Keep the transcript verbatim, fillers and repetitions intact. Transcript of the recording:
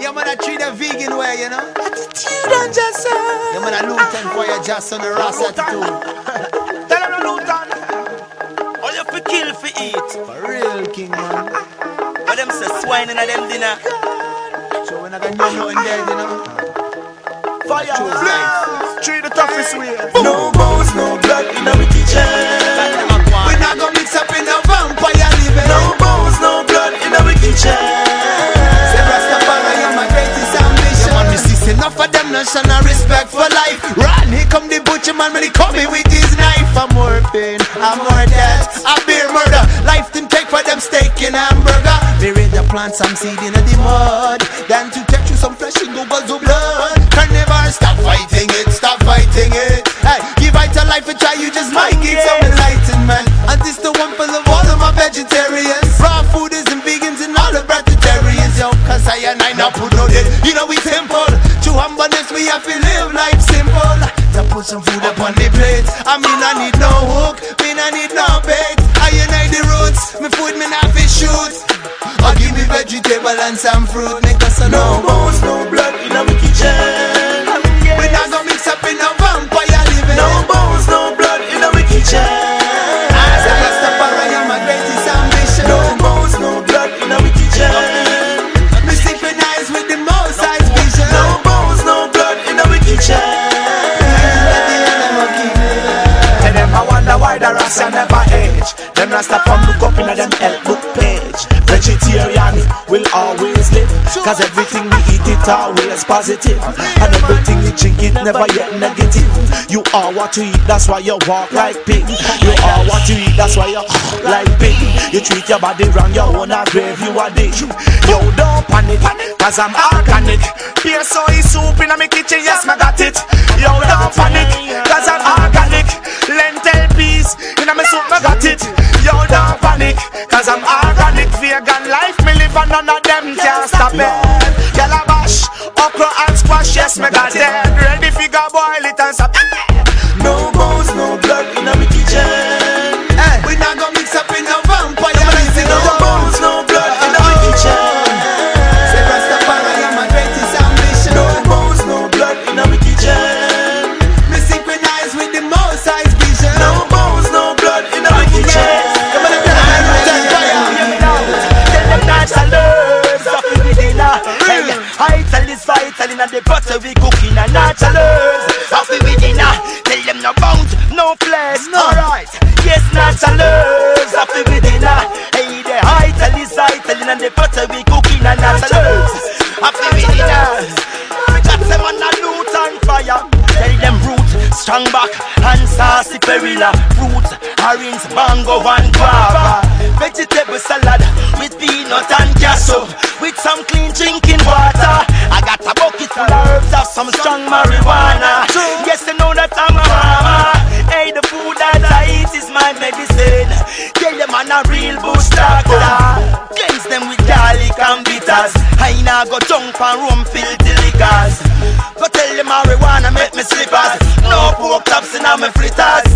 Yeah, man, I treat a vegan way, you know. Attitude and just uh, yeah, man, I Lutan Fyah just on the Ras Attitude. Tell him Lutan, all you fi kill fi eat. For real, king man. But them say swine inna them dinner. So we not gonna know nothing there, you know. Fyah, treat the toughest way. No bones, no blood inna we kitchen. We not gonna mix up in a vampire living. No bones, no blood inna we kitchen. Enough of them not showing respect for life. Run, here come the butcher man when he coming with his knife. I'm more pain, I'm more death, I bear murder. Life didn't take for them steak and hamburger. Bury the plant, some seed in the mud, then to take you some flesh in goggles of blood. Carnivore, stop fighting it, stop fighting it. Hey, give it a life a try, you just might get some enlightenment. And this the one for the all of my vegetarians. Raw food isn't vegans and all the vegetarians. Yo, cause I and I not put no dead, you know we simple. Humbleness, we have to live life simple. To put some food up on the plate. I mean, I need no hook, mean I need no bait. I unite the roots, my food, me not fish shoot. Or give me vegetable and some fruit, make us a no bones, no blood in our kitchen. We not gonna mix up in a vampire living. No bones, no blood in our kitchen. As I ask the fire, I am my greatest ambition. No bones, no blood in our kitchen. Me synchronize with the most high vision. No bones, no blood in our kitchen. And them I wonder why the Rasta never age. Them Rasta from look up in a them health book page. Vegetarian will always live, cause everything we eat it always positive, and everything we drink it never yet negative. You are what you eat, that's why you walk like pig. You are what you eat, that's why you like pig. You treat your body wrong, you own a grave, you a dick. You don't panic, cause I'm organic. Here so is soup in my kitchen, yes, I got it. You don't panic, cause I'm organic. Lentil peas in my soup, I got it. You don't panic, cause I'm organic. Vegan life, me live and none of them can't stop it. Calabash, okra and squash, yes, me got it. Ready figure boil it and stop it. No bones, no blood in my kitchen. We not gonna mix up in a vampire. No bones, no blood in our kitchen. Say Rastafari, I am my greatest ambition. No bones, no blood in our kitchen. Me synchronize with the most high vision. No bones, no blood in our kitchen. Come on, let's I tell this fight, telling the butter we cooking and naturalers. After we dinner, tell them no bones, no flesh. Alright. Yes, naturalers. After we dinner, hey the high tell this side, telling the butter we cooking and naturalers. After we dinner, got them on a Lutan Fyah. Tell them root, strong back, and saucy perilla, fruits, orange, mango, and guava. Vegetable salad with peanut and cashew, with some clean drinking water. I got a bucket full of herbs of some strong marijuana. Yes, they know that I'm a mama. Hey, the food that I eat is my medicine. Tell them I'm a real bush doctor. Cleanse them with garlic and bitters. I now go junk and rum filthy liquors. Go tell them marijuana make me slippers. No pork chops in my fritters.